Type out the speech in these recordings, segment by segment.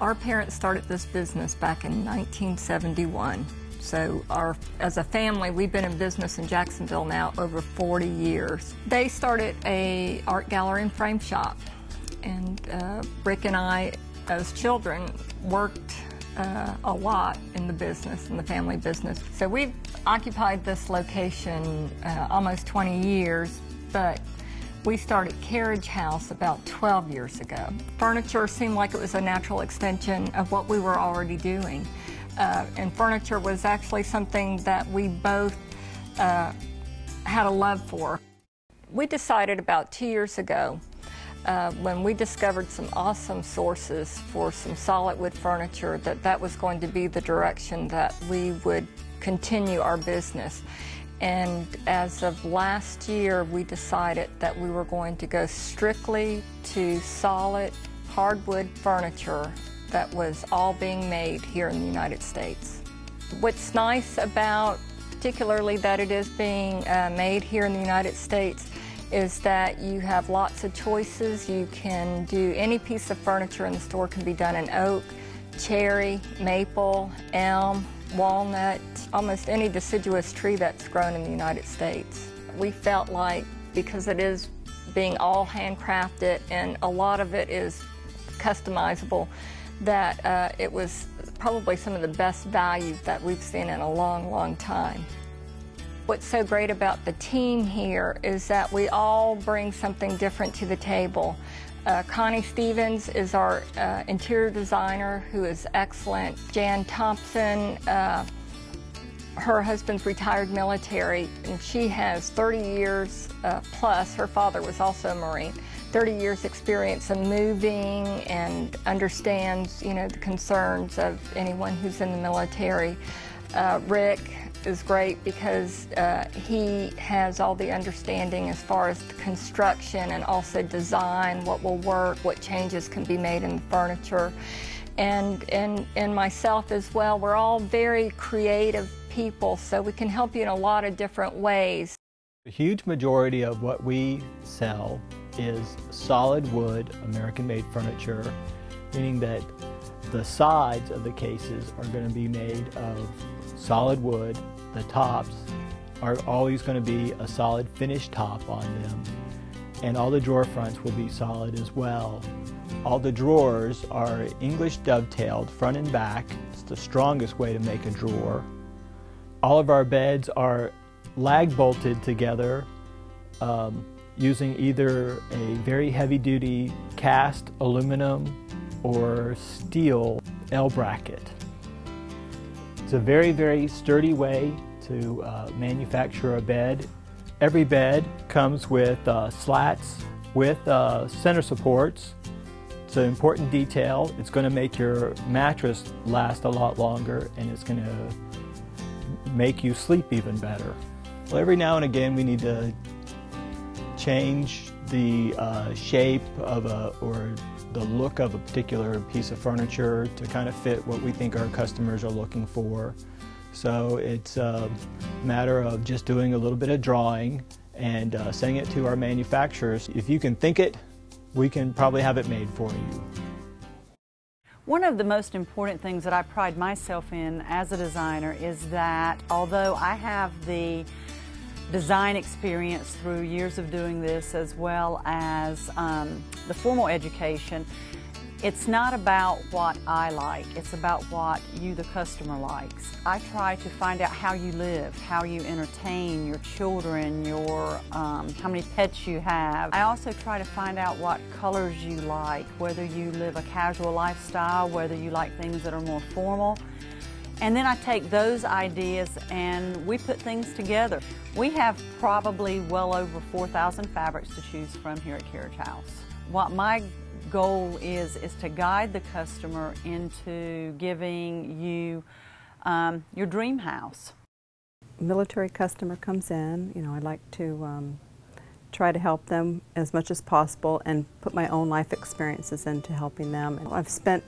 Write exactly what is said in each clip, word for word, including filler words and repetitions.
Our parents started this business back in nineteen seventy-one. So our, as a family, we've been in business in Jacksonville now over forty years. They started a art gallery and frame shop. And uh, Rick and I, as children, worked uh, a lot in the business, in the family business. So we've occupied this location uh, almost twenty years, but we started Carriage House about twelve years ago. Furniture seemed like it was a natural extension of what we were already doing. Uh, and furniture was actually something that we both uh, had a love for. We decided about two years ago uh, when we discovered some awesome sources for some solid wood furniture that that was going to be the direction that we would continue our business. And as of last year, we decided that we were going to go strictly to solid hardwood furniture that was all being made here in the United States. What's nice about particularly that it is being uh, made here in the United States is that you have lots of choices. You can do any piece of furniture in the store can be done in oak, cherry, maple, elm, walnut, almost any deciduous tree that's grown in the United States. We felt like because it is being all handcrafted and a lot of it is customizable, that uh, it was probably some of the best value that we've seen in a long, long time. What's so great about the team here is that we all bring something different to the table. Uh, Connie Stevens is our uh, interior designer, who is excellent. Jan Thompson, uh, her husband's retired military, and she has thirty years uh, plus. Her father was also a Marine. thirty years experience in moving and understands, you know, the concerns of anyone who's in the military. Uh, Rick is great because uh, he has all the understanding as far as the construction and also design, what will work, what changes can be made in the furniture. And, and, and myself as well, we're all very creative people, so we can help you in a lot of different ways. The huge majority of what we sell is solid wood, American-made furniture, meaning that the sides of the cases are going to be made of solid wood. The tops are always going to be a solid finished top on them, and all the drawer fronts will be solid as well. All the drawers are English dovetailed front and back. It's the strongest way to make a drawer. All of our beds are lag bolted together, um, using either a very heavy-duty cast aluminum or steel L-bracket. It's a very, very sturdy way to uh, manufacture a bed. Every bed comes with uh, slats with uh, center supports. It's an important detail. It's going to make your mattress last a lot longer, and it's going to make you sleep even better. Well, every now and again we need to change the uh, shape of a, or the look of a particular piece of furniture to kind of fit what we think our customers are looking for. So it's a matter of just doing a little bit of drawing and uh, sending it to our manufacturers. If you can think it, we can probably have it made for you. One of the most important things that I pride myself in as a designer is that although I have the design experience through years of doing this, as well as um, the formal education, it's not about what I like, it's about what you, the customer, likes. I try to find out how you live, how you entertain your children, your um, how many pets you have. I also try to find out what colors you like, whether you live a casual lifestyle, whether you like things that are more formal. And then I take those ideas and we put things together. We have probably well over four thousand fabrics to choose from here at Carriage House. What my goal is, is to guide the customer into giving you um, your dream house. A military customer comes in, you know, I like to um, try to help them as much as possible and put my own life experiences into helping them. I've spent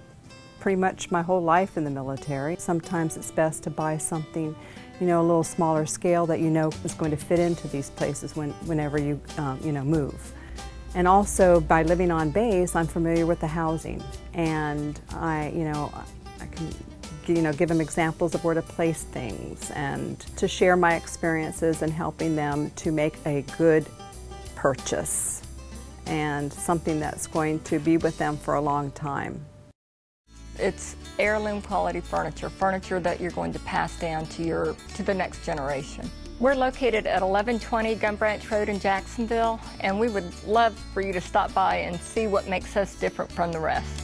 pretty much my whole life in the military. Sometimes it's best to buy something, you know, a little smaller scale that you know is going to fit into these places when, whenever you, um, you know, move. And also, by living on base, I'm familiar with the housing, and I, you know, I can, you know, give them examples of where to place things, and to share my experiences and helping them to make a good purchase and something that's going to be with them for a long time. It's heirloom quality furniture, furniture that you're going to pass down to your to the next generation. We're located at eleven twenty Gun Branch Road in Jacksonville, and we would love for you to stop by and see what makes us different from the rest.